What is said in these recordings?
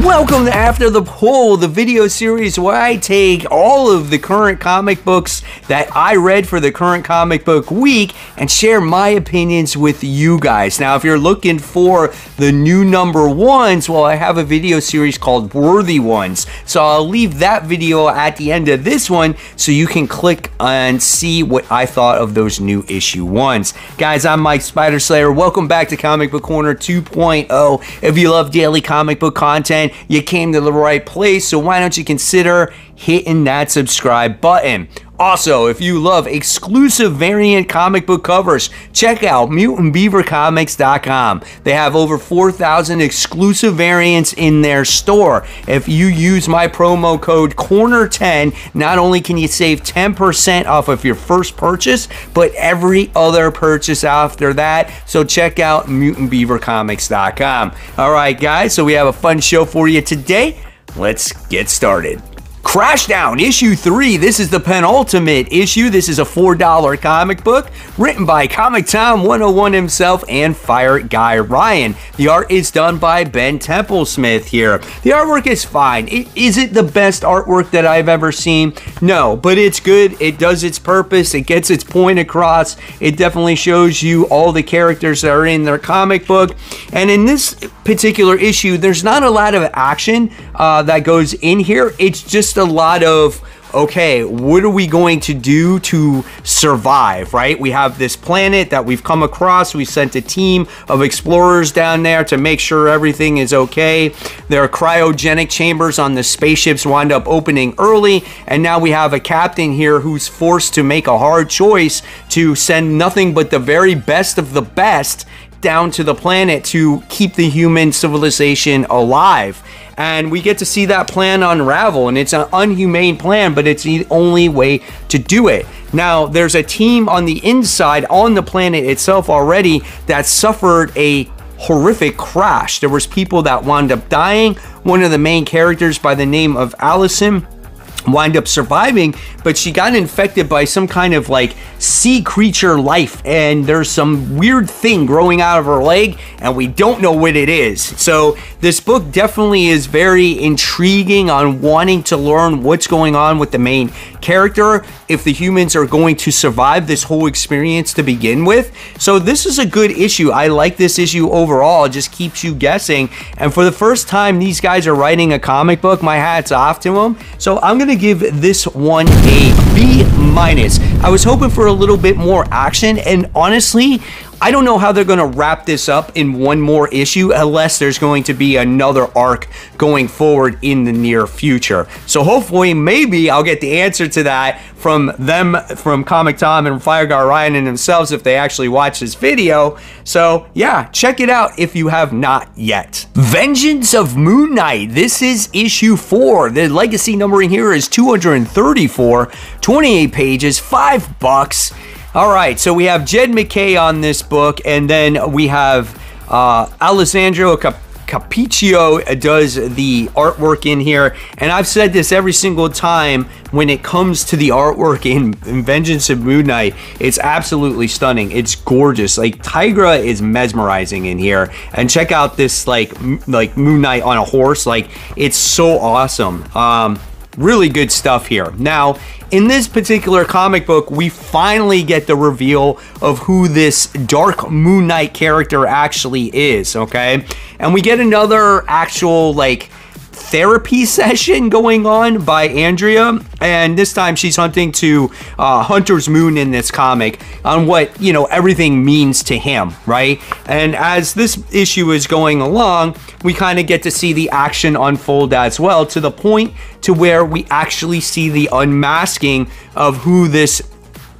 Welcome to After the Pull, the video series where I take all of the current comic books that I read for the current comic book week and share my opinions with you guys. Now, if you're looking for the new number ones, well, I have a video series called Worthy Ones. So I'll leave that video at the end of this one so you can click and see what I thought of those new issue ones. Guys, I'm Mike Spider Slayer. Welcome back to Comic Book Corner 2.0. If you love daily comic book content, you came to the right place, so why don't you consider hitting that subscribe button. Also, if you love exclusive variant comic book covers, check out MutantBeaverComics.com. They have over 4,000 exclusive variants in their store. If you use my promo code CORNER10, not only can you save 10% off of your first purchase, but every other purchase after that. So check out MutantBeaverComics.com. All right, guys, so we have a fun show for you today. Let's get started. Crashdown issue 3. This is the penultimate issue. This is a $4 comic book written by Comic Tom 101 himself and Fire Guy Ryan. The art is done by Ben Templesmith here. The artwork is fine. Is it the best artwork that I've ever seen? No, but it's good. It does its purpose. It gets its point across. It definitely shows you all the characters that are in their comic book. And in this particular issue, there's not a lot of action that goes in here. It's just a lot of, okay, what are we going to do to survive, right? We have this planet that we've come across. We sent a team of explorers down there to make sure everything is okay. Their cryogenic chambers on the spaceships wound up opening early, and now we have a captain here who's forced to make a hard choice to send nothing but the very best of the best down to the planet to keep the human civilization alive. And we get to see that plan unravel, and it's an inhumane plan, but it's the only way to do it. Now, there's a team on the inside on the planet itself already that suffered a horrific crash. There was people that wound up dying. One of the main characters by the name of Allison wind up surviving, but she got infected by some kind of like sea creature life, and there's some weird thing growing out of her leg and we don't know what it is. So this book definitely is very intriguing on wanting to learn what's going on with the main character, if the humans are going to survive this whole experience to begin with. So this is a good issue. I like this issue overall. It just keeps you guessing, and for the first time these guys are writing a comic book, my hat's off to them. So I'm gonna give this one a B-. I was hoping for a little bit more action, and honestly, I don't know how they're going to wrap this up in one more issue unless there's going to be another arc going forward in the near future. So hopefully, maybe I'll get the answer to that from them, from Comic Tom and Fire Guy Ryan and themselves, if they actually watch this video. So yeah, check it out if you have not yet. Vengeance of Moon Knight. This is issue 4. The legacy numbering here is 234, 28 pages, $5. All right, so we have Jed McKay on this book, and then we have Alessandro Cap Capiccio does the artwork in here. And I've said this every single time when it comes to the artwork in Vengeance of Moon Knight, it's absolutely stunning. It's gorgeous. Like, Tigra is mesmerizing in here. And check out this, like Moon Knight on a horse. Like, it's so awesome. Really good stuff here. Now, in this particular comic book, we finally get the reveal of who this Dark Moon Knight character actually is, okay? And we get another actual, like, therapy session going on by Andrea, and this time she's hunting to Hunter's Moon in this comic on what, you know, everything means to him, right? And as this issue is going along, we kind of get to see the action unfold as well, to the point to where we actually see the unmasking of who this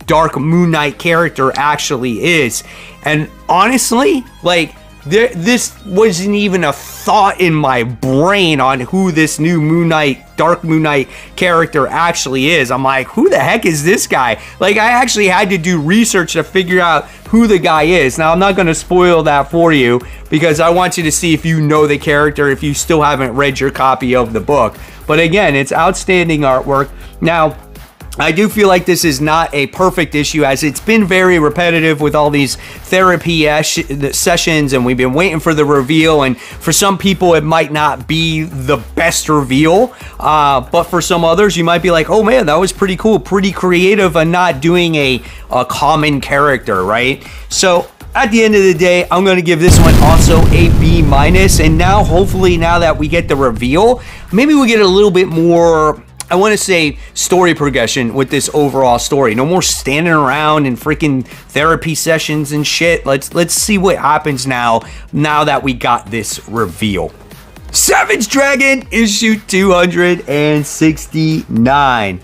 Dark Moon Knight character actually is. And honestly, like, this wasn't even a thought in my brain on who this new Moon Knight, Dark Moon Knight character actually is. I'm like, who the heck is this guy? Like, I actually had to do research to figure out who the guy is. Now, I'm not going to spoil that for you because I want you to see if you know the character, if you still haven't read your copy of the book. But again, it's outstanding artwork. Now, I do feel like this is not a perfect issue, as it's been very repetitive with all these therapy sessions, and we've been waiting for the reveal, and for some people it might not be the best reveal, but for some others you might be like, oh man, that was pretty cool, pretty creative, and not doing a common character, right? So at the end of the day, I'm gonna give this one also a B-, and now hopefully now that we get the reveal, maybe we get a little bit more, I want to say, story progression with this overall story. No more standing around and freaking therapy sessions and shit. Let's see what happens now that we got this reveal. Savage Dragon, issue 269.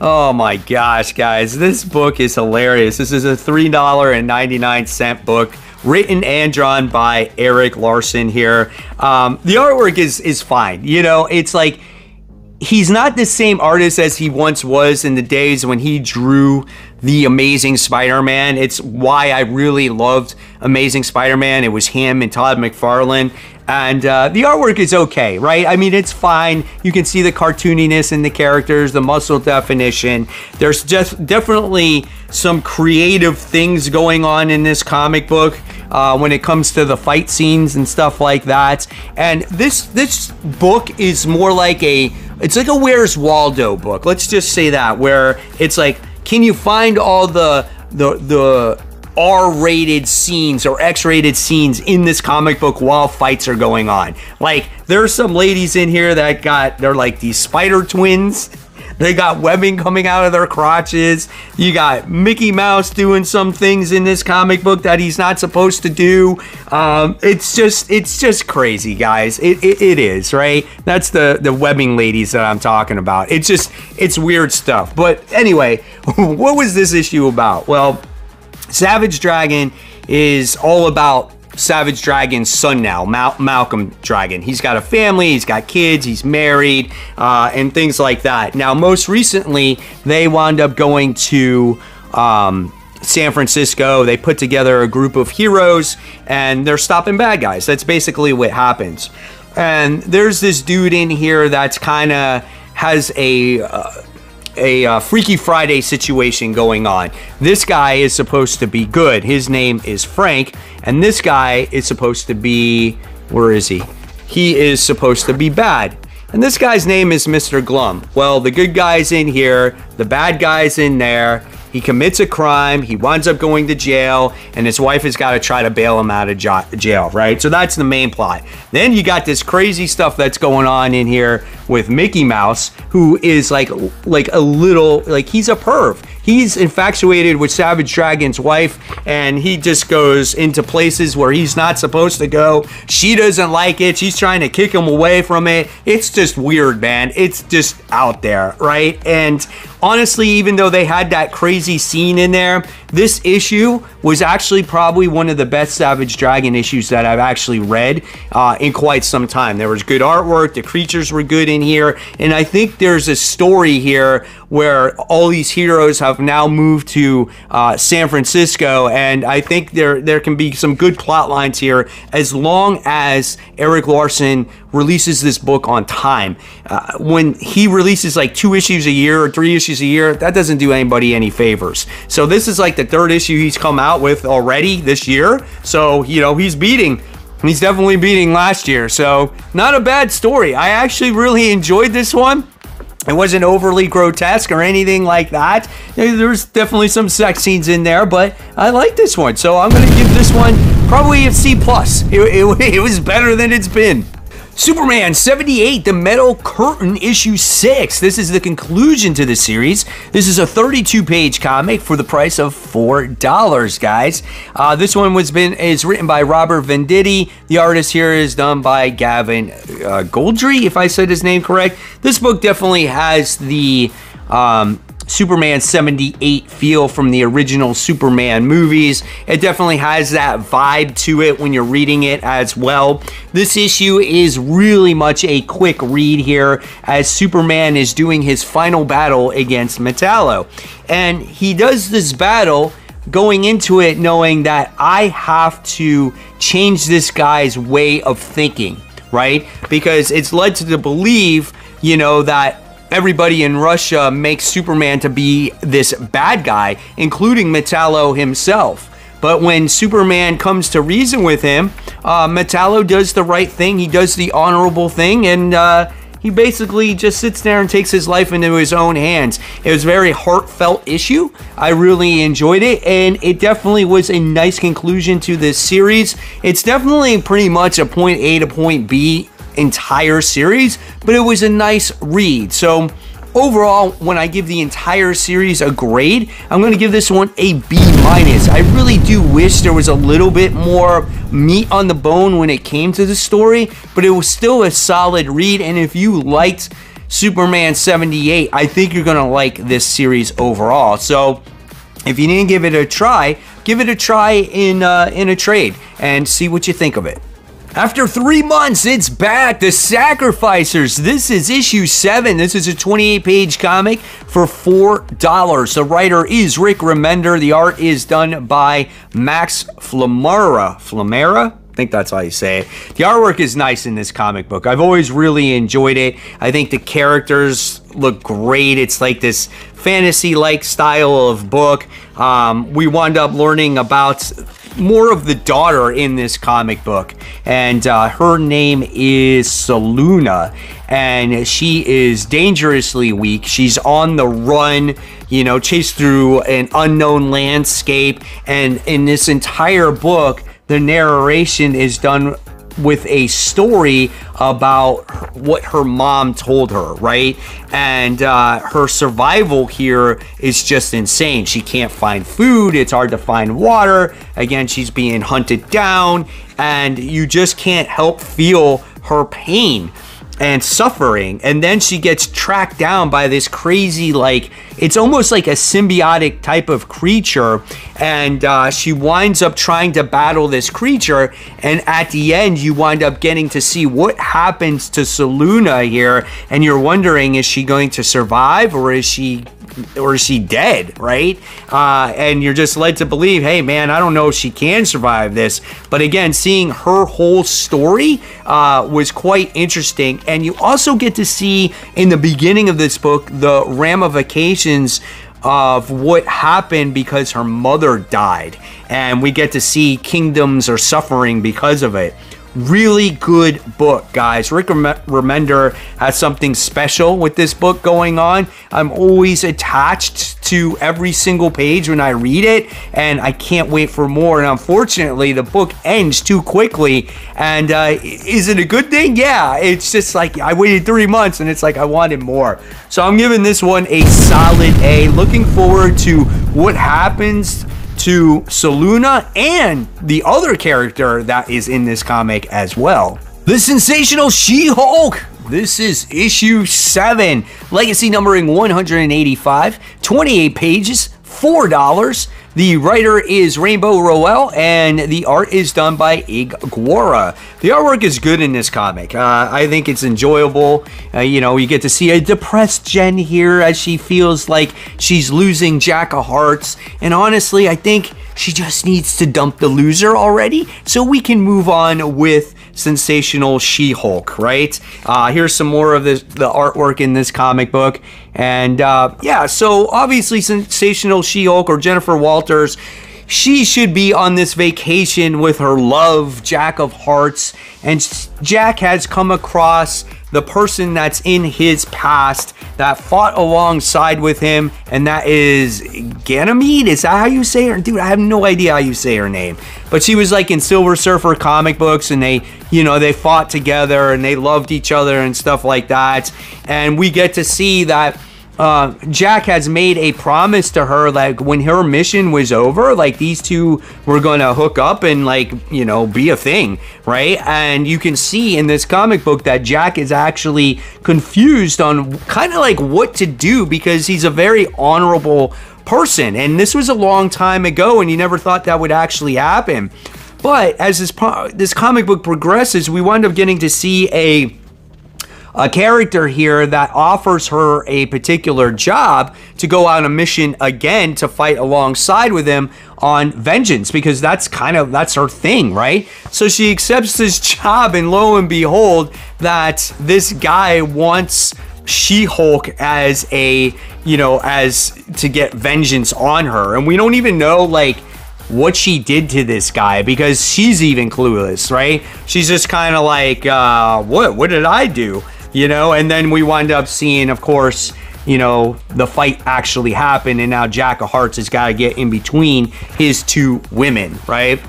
Oh my gosh, guys. This book is hilarious. This is a $3.99 book, written and drawn by Eric Larson here. The artwork is fine. You know, it's like, he's not the same artist as he once was in the days when he drew The Amazing Spider-Man. It's why I really loved Amazing Spider-Man. It was him and Todd McFarlane. And the artwork is okay, right? I mean, it's fine. You can see the cartooniness in the characters, the muscle definition. There's just definitely some creative things going on in this comic book when it comes to the fight scenes and stuff like that. And this book is more like a Where's Waldo book. Let's just say that, where it's like, can you find all the R-rated scenes or X-rated scenes in this comic book while fights are going on? Like, there's some ladies in here that they're like these spider twins. They got webbing coming out of their crotches. You got Mickey Mouse doing some things in this comic book that he's not supposed to do. It's just crazy, guys. It is, right? That's the webbing ladies that I'm talking about. It's weird stuff. But anyway, what was this issue about? Well, Savage Dragon is all about Savage Dragon's son now, Malcolm Dragon. He's got a family, he's got kids, he's married, and things like that. Now, most recently, they wound up going to San Francisco. They put together a group of heroes, and they're stopping bad guys. That's basically what happens. And there's this dude in here that's kind of has a Freaky Friday situation going on. This guy is supposed to be good. His name is Frank, and this guy is supposed to be, where is he? He is supposed to be bad. And this guy's name is Mr. Glum. Well, the good guy's in here, the bad guy's in there. He commits a crime, he winds up going to jail, and his wife has got to try to bail him out of jail, right? So that's the main plot. Then you got this crazy stuff that's going on in here with Mickey Mouse, who is like he's a perv. He's infatuated with Savage Dragon's wife, and he just goes into places where he's not supposed to go. She doesn't like it. She's trying to kick him away from it. It's just weird, man. It's just out there, right? And honestly, even though they had that crazy scene in there, this issue was actually probably one of the best Savage Dragon issues that I've actually read in quite some time. There was good artwork. The creatures were good in here. And I think there's a story here where all these heroes have now moved to San Francisco, and I think there can be some good plot lines here as long as Eric Larson releases this book on time. When he releases like 2 issues a year or 3 issues a year, that doesn't do anybody any favors. So this is like the 3rd issue he's come out with already this year. So, you know, he's definitely beating last year. So not a bad story. I actually really enjoyed this one. It wasn't overly grotesque or anything like that. There's definitely some sex scenes in there, but I like this one. So I'm going to give this one probably a C+. It was better than it's been. Superman 78, The Metal Curtain, issue 6. This is the conclusion to the series. This is a 32-page comic for the price of $4, guys. This one is written by Robert Venditti. The artist here is done by Gavin Goldry, if I said his name correct. This book definitely has the Superman 78 feel from the original Superman movies. It definitely has that vibe to it when you're reading it as well. This issue is really much a quick read here, as Superman is doing his final battle against Metallo. And he does this battle going into it knowing that I have to change this guy's way of thinking, right? Because it's led to believe, you know, that Everybody in Russia makes Superman to be this bad guy, including Metallo himself. But when Superman comes to reason with him, Metallo does the right thing. He does the honorable thing, and he basically just sits there and takes his life into his own hands. It was a very heartfelt issue. I really enjoyed it, and it definitely was a nice conclusion to this series. It's definitely pretty much a point A to point B entire series, but it was a nice read. So overall, when I give the entire series a grade, I'm going to give this one a B-. I really do wish there was a little bit more meat on the bone when it came to the story, but it was still a solid read, and if you liked Superman 78, I think you're going to like this series overall. So if you didn't give it a try in a trade and see what you think of it. After 3 months, it's back, The Sacrificers. This is issue 7. This is a 28-page comic for $4. The writer is Rick Remender. The art is done by Max Flamara. Flamara? I think that's how you say it. The artwork is nice in this comic book. I've always really enjoyed it. I think the characters look great. It's like this fantasy-like style of book. We wound up learning about more of the daughter in this comic book, and her name is Saluna, and she is dangerously weak. She's on the run, you know, chased through an unknown landscape, and in this entire book the narration is done with a story about what her mom told her, right? And her survival here is just insane. She can't find food. It's hard to find water. Again, she's being hunted down, and you just can't help feel her pain and suffering. And then she gets tracked down by this crazy, like, it's almost like a symbiotic type of creature, and she winds up trying to battle this creature, and at the end you wind up getting to see what happens to Saluna here, and you're wondering, is she going to survive, or is she dead, right? And you're just led to believe, hey man, I don't know if she can survive this. But again, seeing her whole story was quite interesting. And you also get to see in the beginning of this book the ramifications of what happened because her mother died, and we get to see kingdoms are suffering because of it. Really good book, guys. Rick Remender has something special with this book going on. I'm always attached to every single page when I read it, and I can't wait for more. And unfortunately, the book ends too quickly. And is it a good thing? Yeah, it's just like I waited 3 months, and it's like I wanted more. So I'm giving this one a solid A. Looking forward to what happens to Saluna and the other character that is in this comic as well. The Sensational She-Hulk. This is issue 7, legacy numbering 185, 28 pages, $4. The writer is Rainbow Rowell, and the art is done by Iguara. The artwork is good in this comic. I think it's enjoyable. You know, you get to see a depressed Jen here as she feels like she's losing Jack of Hearts. And honestly, I think she just needs to dump the loser already so we can move on with Sensational She-Hulk, right? Here's some more of the artwork in this comic book. And yeah, so obviously Sensational She-Hulk, or Jennifer Walters, she should be on this vacation with her love, Jack of Hearts, and Jack has come across the person that's in his past that fought alongside with him, and that is Ganymede. Is that how you say her? Dude, I have no idea how you say her name. But she was like in Silver Surfer comic books, and they, you know, they fought together and they loved each other and stuff like that. And we get to see that Jack has made a promise to her, like when her mission was over, like these two were gonna hook up and, like, you know, be a thing, right? And you can see in this comic book that Jack is actually confused on kind of like what to do, because he's a very honorable person, and this was a long time ago, and you never thought that would actually happen. But as this comic book progresses, we wind up getting to see a character here that offers her a particular job to go on a mission again to fight alongside with him on vengeance, because that's her thing, right? So she accepts this job, and lo and behold, that this guy wants She-Hulk as a, you know, as to get vengeance on her. And we don't even know, like, what she did to this guy, because she's even clueless, right? She's just kind of like, what did I do? You know, and then we wind up seeing, of course, you know, the fight actually happened, and now Jack of Hearts has got to get in between his two women, right?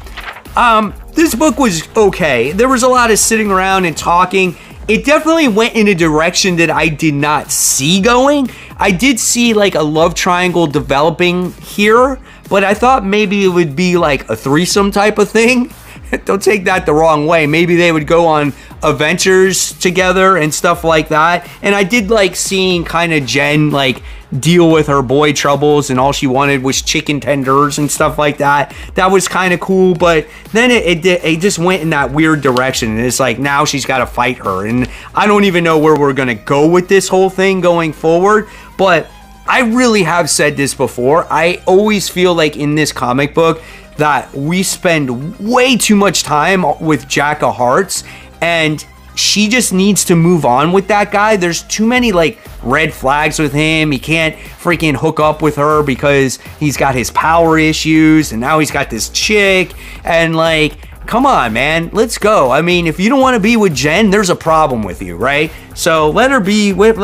This book was okay. There was a lot of sitting around and talking. It definitely went in a direction that I did not see going. I did see like a love triangle developing here, but I thought maybe it would be like a threesome type of thing. Don't take that the wrong way. Maybe they would go on adventures together and stuff like that. And I did like seeing kind of Jen like deal with her boy troubles, and all she wanted was chicken tenders and stuff like that. That was kind of cool, but then it just went in that weird direction, and it's like now she's got to fight her, and I don't even know where we're gonna go with this whole thing going forward. But I really have said this before, I always feel like in this comic book that we spend way too much time with Jack of Hearts, and she just needs to move on with that guy. There's too many like red flags with him. He can't freaking hook up with her because he's got his power issues, and now he's got this chick, and like, come on, man, let's go. I mean, if you don't want to be with Jen, there's a problem with you, right? So let him be with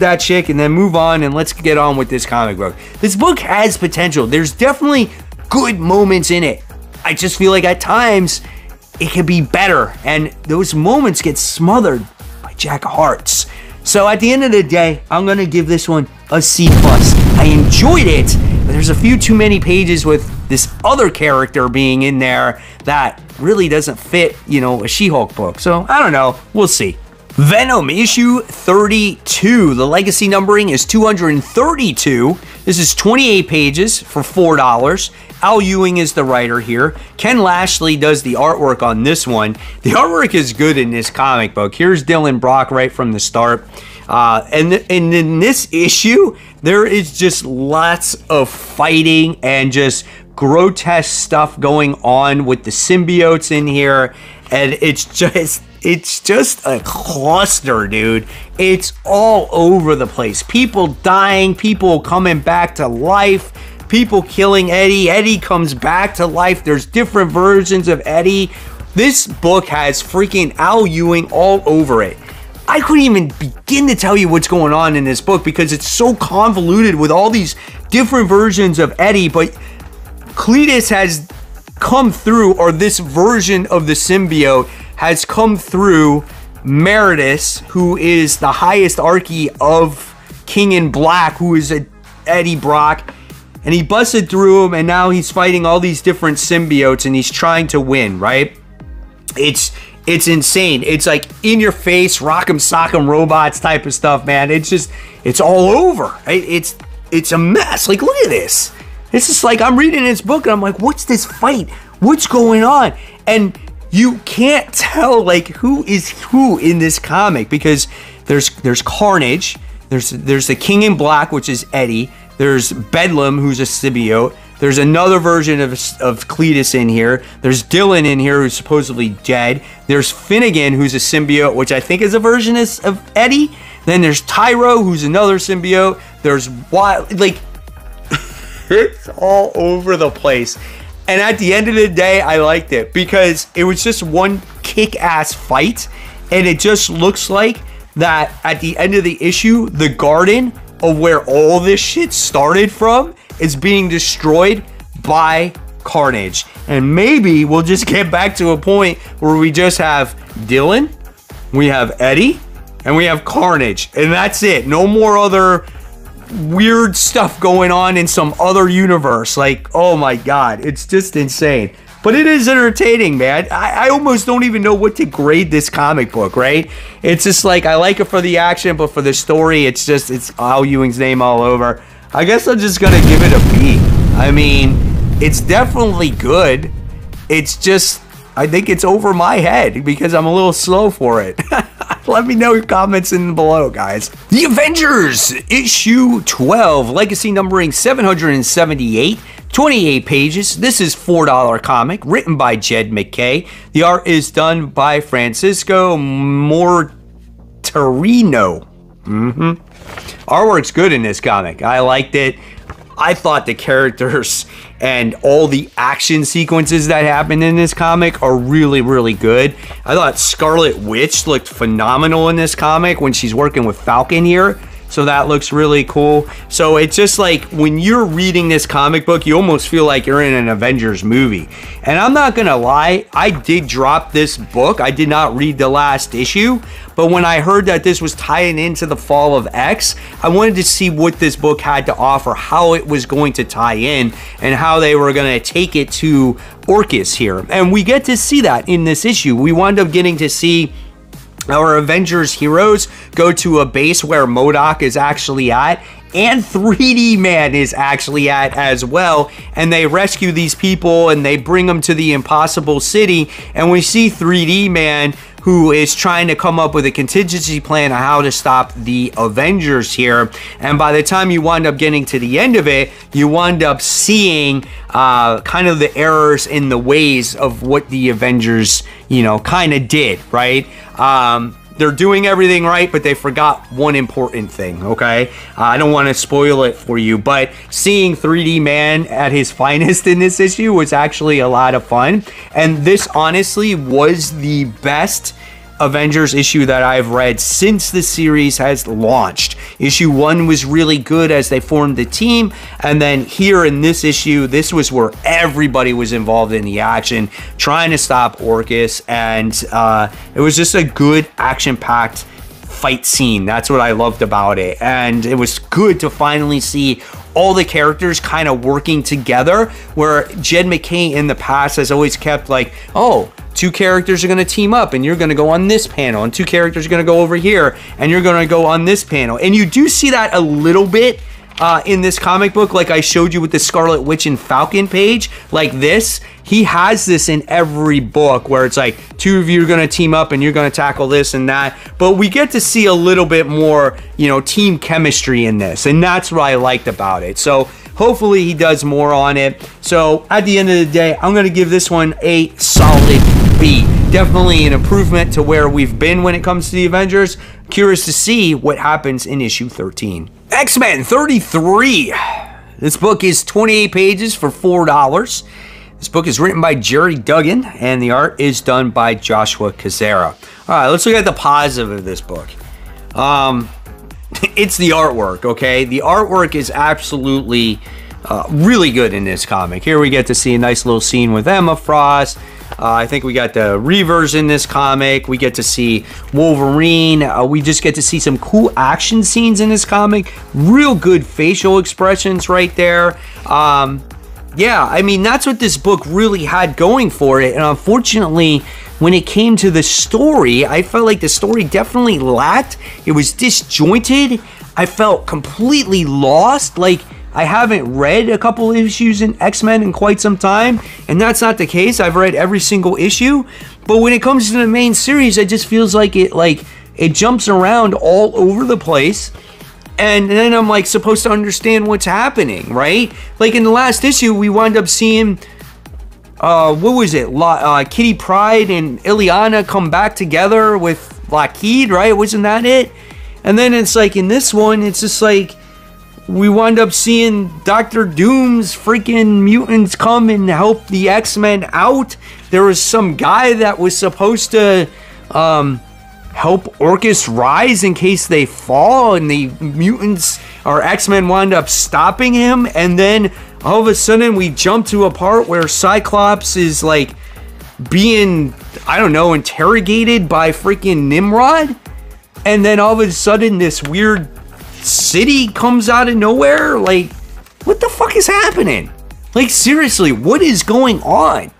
that chick, and then move on, and let's get on with this comic book. This book has potential. There's definitely good moments in it. I just feel like at times it could be better, and those moments get smothered by Jack of Hearts. So at the end of the day, I'm gonna give this one a C+. I enjoyed it, but there's a few too many pages with this other character being in there that really doesn't fit, you know, a She-Hulk book. So I don't know, we'll see. Venom issue 32. The legacy numbering is 232. This is 28 pages for $4. Al Ewing is the writer here. Ken Lashley does the artwork on this one. The artwork is good in this comic book. Here's Dylan Brock right from the start. And in this issue, there is just lots of fighting and just grotesque stuff going on with the symbiotes in here. And it's just a cluster, dude. It's all over the place. People dying, people coming back to life, people killing Eddie. Eddie comes back to life. There's different versions of Eddie. This book has freaking Al Ewing all over it. I couldn't even begin to tell you what's going on in this book because it's so convoluted with all these different versions of Eddie, but Cletus has come through, or this version of the symbiote has come through Meredith, who is the highest archy of King in Black, who is a Eddie Brock, and he busted through him, and now he's fighting all these different symbiotes, and he's trying to win, right? It's insane. It's like in your face, rock'em sock'em robots type of stuff, man. It's just, it's all over. It's a mess. Like, look at this. It's just like, I'm reading this book and I'm like, what's this fight? What's going on? And you can't tell like who is who in this comic, because there's Carnage, there's the King in Black, which is Eddie, there's Bedlam, who's a symbiote, there's another version of Cletus in here, there's Dylan in here, who's supposedly dead, there's Finnegan, who's a symbiote, which I think is a version of Eddie, then there's Tyro, who's another symbiote, there's Wild, like, it's all over the place. And at the end of the day, I liked it because it was just one kick-ass fight, and it just looks like that at the end of the issue, the garden of where all this shit started from is being destroyed by Carnage. And maybe we'll just get back to a point where we just have Dylan, we have Eddie, and we have Carnage, and that's it. No more other weird stuff going on in some other universe. Like, oh my god, it's just insane, but it is entertaining, man. I almost don't even know what to grade this comic book, right? It's just like, I like it for the action, but for the story, it's just, it's Al Ewing's name all over. I guess I'm just gonna give it a B. I mean, it's definitely good. It's just, I think it's over my head because I'm a little slow for it. Let me know your comments in below, guys. The Avengers, issue 12, legacy numbering 778, 28 pages. This is $4 comic, written by Jed McKay. The art is done by Francisco Mortarino. Mm-hmm. Artwork's good in this comic. I liked it. I thought the characters and all the action sequences that happened in this comic are really, really good. I thought Scarlet Witch looked phenomenal in this comic when she's working with Falcon here. So that looks really cool. So it's just like when you're reading this comic book, you almost feel like you're in an Avengers movie. And I'm not gonna lie, I did drop this book. I did not read the last issue, but when I heard that this was tying into the fall of X, I wanted to see what this book had to offer, how it was going to tie in, and how they were gonna take it to Orcus here. And we get to see that in this issue. We wound up getting to see our Avengers heroes go to a base where MODOK is actually at, and 3D Man is actually at as well, and they rescue these people and they bring them to the impossible city. And we see 3D Man, who is trying to come up with a contingency plan on how to stop the Avengers here. And by the time you wind up getting to the end of it, you wind up seeing kind of the errors in the ways of what the Avengers, you know, kind of did, right? They're doing everything right, but they forgot one important thing, okay? I don't want to spoil it for you, but seeing 3D Man at his finest in this issue was actually a lot of fun. And this honestly was the best Avengers issue that I've read since the series has launched. Issue one was really good as they formed the team, and then here in this issue, this was where everybody was involved in the action, trying to stop Orcus, and it was just a good action-packed fight scene. That's what I loved about it, and it was good to finally see all the characters kind of working together, where Jed McKay in the past has always kept like, oh, two characters are gonna team up and you're gonna go on this panel, and two characters are gonna go over here and you're gonna go on this panel. And you do see that a little bit in this comic book, like I showed you with the Scarlet Witch and Falcon page, like this. He has this in every book where it's like two of you are gonna team up and you're gonna tackle this and that. But we get to see a little bit more, you know, team chemistry in this, and that's what I liked about it. So hopefully he does more on it. So at the end of the day, I'm gonna give this one a solid B. Definitely an improvement to where we've been when it comes to the Avengers. Curious to see what happens in issue 13. X-Men 33. This book is 28 pages for $4. This book is written by Jerry Duggan, and the art is done by Joshua Cazzera. All right, let's look at the positive of this book. It's the artwork, okay? The artwork is absolutely really good in this comic. Here we get to see a nice little scene with Emma Frost. I think we got the Reavers in this comic. We get to see Wolverine. We just get to see some cool action scenes in this comic. Real good facial expressions right there. Yeah, I mean, that's what this book really had going for it. And unfortunately, when it came to the story, I felt like the story definitely lacked. It was disjointed. I felt completely lost. Like, I haven't read a couple issues in X-Men in quite some time, and that's not the case. I've read every single issue, but when it comes to the main series, it just feels like it jumps around all over the place, and then I'm like supposed to understand what's happening, right? Like in the last issue, we wound up seeing what was it? Kitty Pryde and Ileana come back together with Lockheed, right? Wasn't that it? And then it's like in this one, it's just like, we wind up seeing Dr. Doom's freaking mutants come and help the X-Men out. There was some guy that was supposed to help Orcus rise in case they fall, and the mutants or X-Men wind up stopping him. And then all of a sudden we jump to a part where Cyclops is like being, I don't know, interrogated by freaking Nimrod. And then all of a sudden this weird city comes out of nowhere. Like, what the fuck is happening? Like, seriously, what is going on?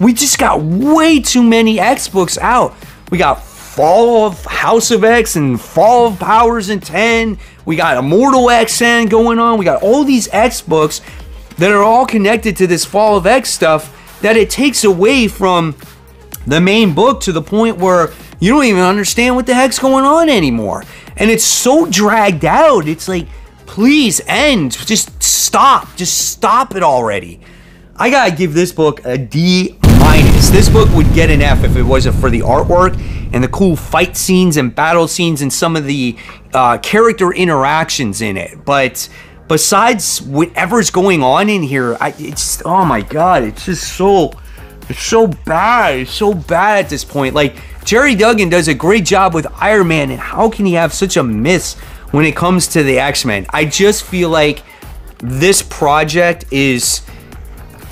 We just got way too many X books out. We got Fall of House of X and Fall of Powers in 10. We got Immortal X-Men going on. We got all these X books that are all connected to this Fall of X stuff, that it takes away from the main book to the point where you don't even understand what the heck's going on anymore. And it's so dragged out. It's like, please end. Just stop. Just stop it already. I gotta give this book a D minus. This book would get an F if it wasn't for the artwork and the cool fight scenes and battle scenes and some of the character interactions in it. But besides whatever's going on in here, it's oh my god, it's just so, it's so bad. It's so bad at this point. Like, Jerry Duggan does a great job with Iron Man, and how can he have such a miss when it comes to the X-Men? I just feel like this project is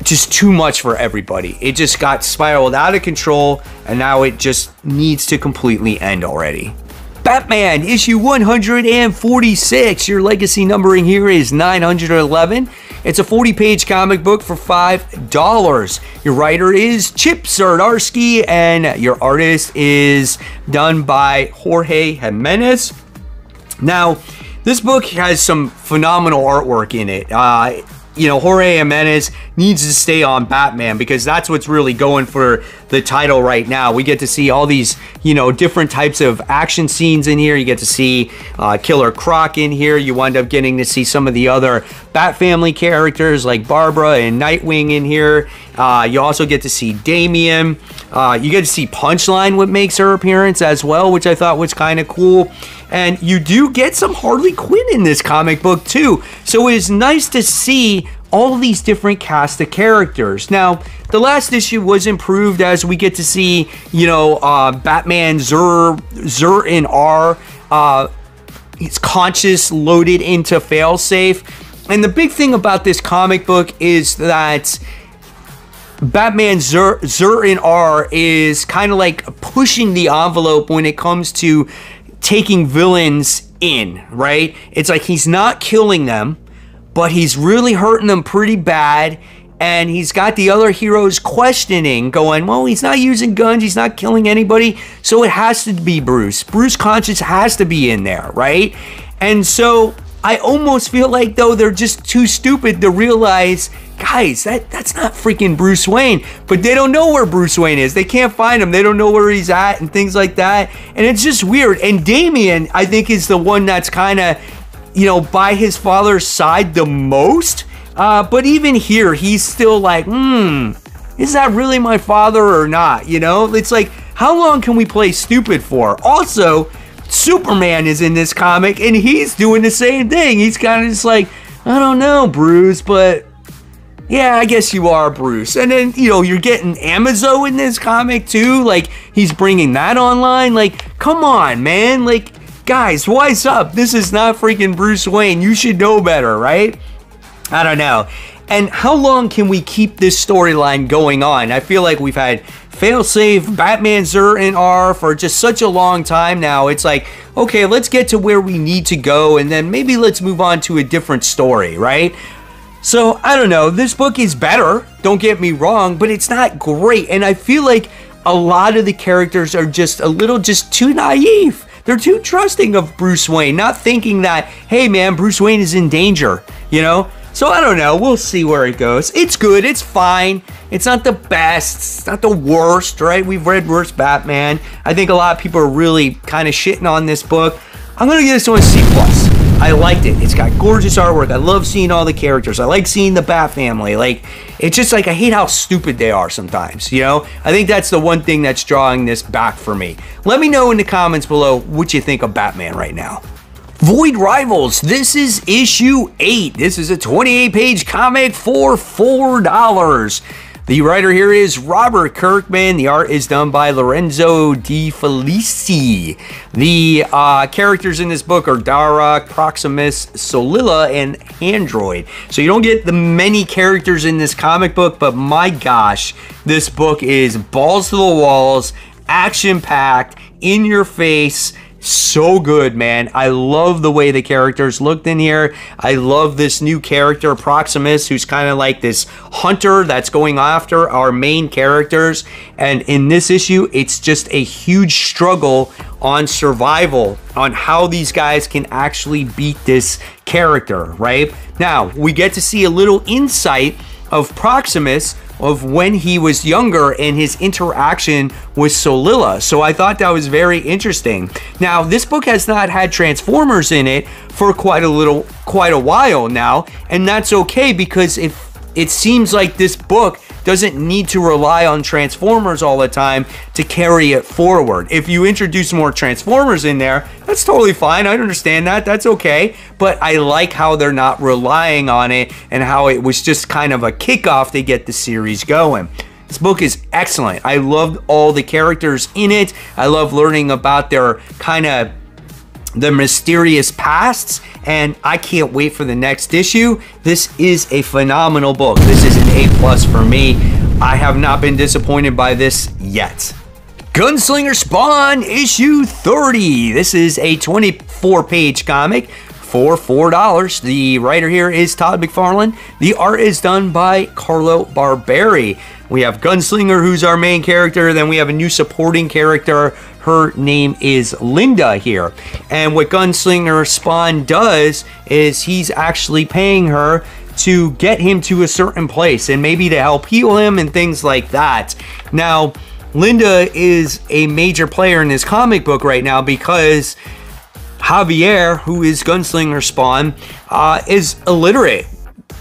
just too much for everybody. It just got spiraled out of control, and now it just needs to completely end already. Batman issue 146. Your legacy numbering here is 911. It's a 40-page comic book for $5. Your writer is Chip Zdarsky, and your artist is done by Jorge Jimenez. Now, this book has some phenomenal artwork in it. You know, Jorge Jimenez needs to stay on Batman because that's what's really going for the title right now. We get to see all these, you know, different types of action scenes in here. You get to see Killer Croc in here. You wind up getting to see some of the other Bat Family characters like Barbara and Nightwing in here. You also get to see Damian. You get to see Punchline, what makes her appearance as well, which I thought was kind of cool. And you do get some Harley Quinn in this comic book too. So it is nice to see all these different cast of characters. Now, the last issue was improved as we get to see, you know, Batman Zur-In-R. It's conscious loaded into Failsafe. And the big thing about this comic book is that Batman Zur-In-R is kind of like pushing the envelope when it comes to taking villains in, right? It's like he's not killing them, but he's really hurting them pretty bad, and he's got the other heroes questioning, going, well, he's not using guns, he's not killing anybody, so it has to be Bruce. Bruce Conscious has to be in there, right? And so I almost feel like, though, they're just too stupid to realize, guys, that's not freaking Bruce Wayne. But they don't know where Bruce Wayne is. They can't find him. They don't know where he's at and things like that. And it's just weird. And Damian, I think, is the one that's kind of, you know, by his father's side the most. But even here, he's still like, is that really my father or not? You know, it's like, how long can we play stupid for? Also, Superman is in this comic, and he's doing the same thing. He's kind of just like, I don't know, Bruce, but yeah, I guess you are Bruce. And then, you know, you're getting Amazo in this comic too. Like, he's bringing that online. Like, come on, man. Like, guys, what's up? This is not freaking Bruce Wayne. You should know better, right? I don't know. And how long can we keep this storyline going on? I feel like we've had Failsafe, Batman Zur-In-R for just such a long time now. It's like, okay, let's get to where we need to go, and then maybe let's move on to a different story, right? So, I don't know. This book is better, don't get me wrong, but it's not great. And I feel like a lot of the characters are just a little too naive. They're too trusting of Bruce Wayne, not thinking that, hey, man, Bruce Wayne is in danger, you know? So I don't know, we'll see where it goes. It's good, it's fine, it's not the best, it's not the worst, right? We've read worse Batman. I think a lot of people are really kind of shitting on this book. I'm gonna give this one a C+. I liked it, it's got gorgeous artwork, I love seeing all the characters, I like seeing the Bat Family, like, it's just like, I hate how stupid they are sometimes, you know? I think that's the one thing that's drawing this back for me. Let me know in the comments below what you think of Batman right now. Void Rivals, this is issue 8. This is a 28-page comic for $4. The writer here is Robert Kirkman. The art is done by Lorenzo Di Felici. The characters in this book are Dara, Proximus, Solilla, and Android. So you don't get the many characters in this comic book, but my gosh, this book is balls to the walls, action-packed, in your face. So good, man. I love the way the characters looked in here. I love this new character, Proximus, who's kind of like this hunter that's going after our main characters. And in this issue, it's just a huge struggle on survival, on how these guys can actually beat this character, right? Now, we get to see a little insight of Proximus of when he was younger and his interaction with Solilla. So I thought that was very interesting. Now, this book has not had Transformers in it for quite a while now, and that's okay because it seems like this book doesn't need to rely on Transformers all the time to carry it forward. If you introduce more Transformers in there, that's totally fine. I understand that. That's okay. But I like how they're not relying on it and how it was just kind of a kickoff to get the series going. This book is excellent. I loved all the characters in it. I love learning about their kind of the mysterious pasts, and I can't wait for the next issue. This is a phenomenal book. This is an A+ for me. I have not been disappointed by this yet. Gunslinger Spawn issue 30. This is a 24-page comic for $4. The writer here is Todd McFarlane. The art is done by Carlo Barberi. We have Gunslinger, who's our main character. Then we have a new supporting character. Her name is Linda here. And what Gunslinger Spawn does is he's actually paying her to get him to a certain place and maybe to help heal him and things like that. Now, Linda is a major player in this comic book right now because Javier, who is Gunslinger Spawn, is illiterate.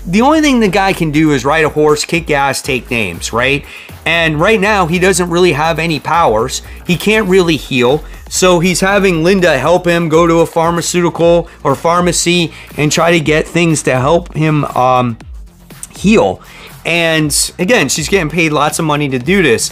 The only thing the guy can do is ride a horse, kick ass, take names, right? And right now, he doesn't really have any powers. He can't really heal. So he's having Linda help him go to a pharmaceutical or pharmacy and try to get things to help him heal. And again, she's getting paid lots of money to do this.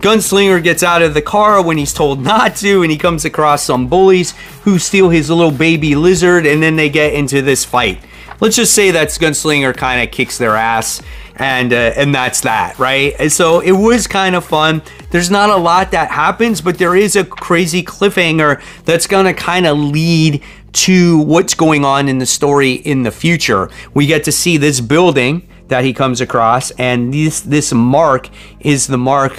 Gunslinger gets out of the car when he's told not to, and he comes across some bullies who steal his little baby lizard, and then they get into this fight. Let's just say that Gunslinger kind of kicks their ass, and that's that, right? And so it was kind of fun. There's not a lot that happens, but there is a crazy cliffhanger that's going to kind of lead to what's going on in the story in the future. We get to see this building that he comes across, and this mark is the mark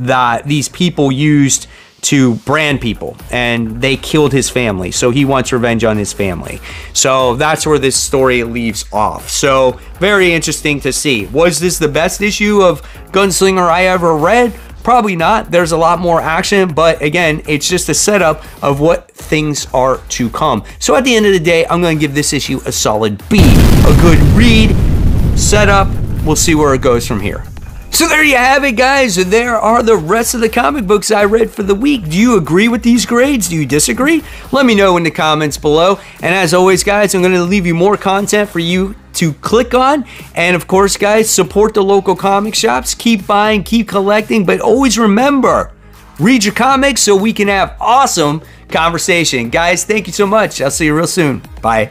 that these people used to brand people, and they killed his family, so he wants revenge on his family. So that's where this story leaves off. So very interesting to see. Was this the best issue of Gunslinger I ever read? Probably not. There's a lot more action, but again, it's just a setup of what things are to come. So at the end of the day, I'm going to give this issue a solid B. A good read, setup. We'll see where it goes from here. So there you have it, guys. There are the rest of the comic books I read for the week. Do you agree with these grades? Do you disagree? Let me know in the comments below. And as always, guys, I'm going to leave you more content for you to click on. And of course, guys, support the local comic shops. Keep buying, keep collecting. But always remember, read your comics so we can have awesome conversation. Guys, thank you so much. I'll see you real soon. Bye.